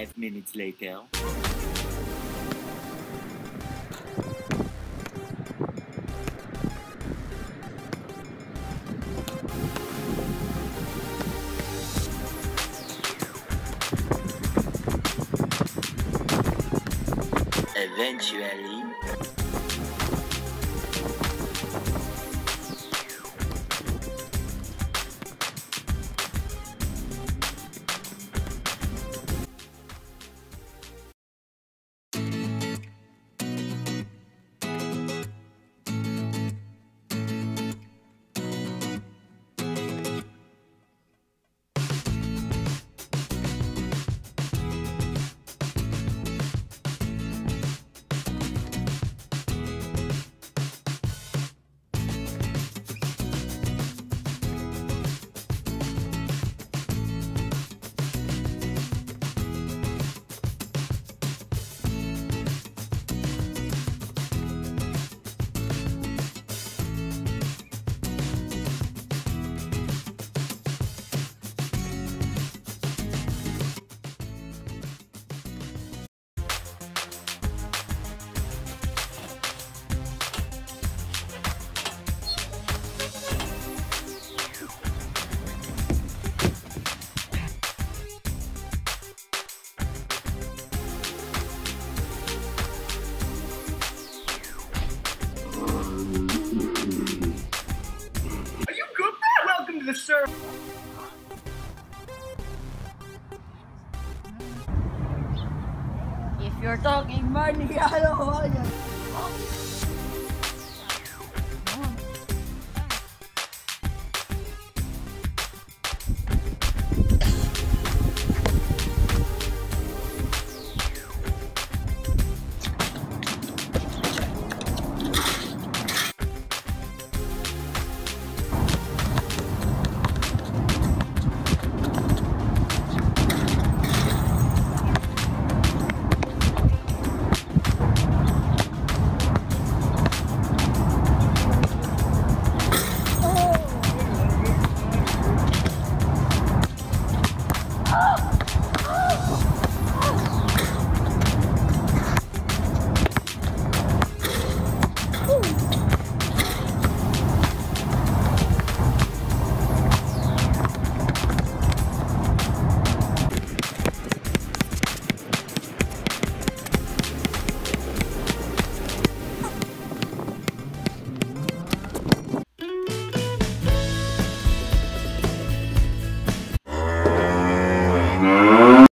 5 minutes later. Eventually, if you're talking money, I don't want you.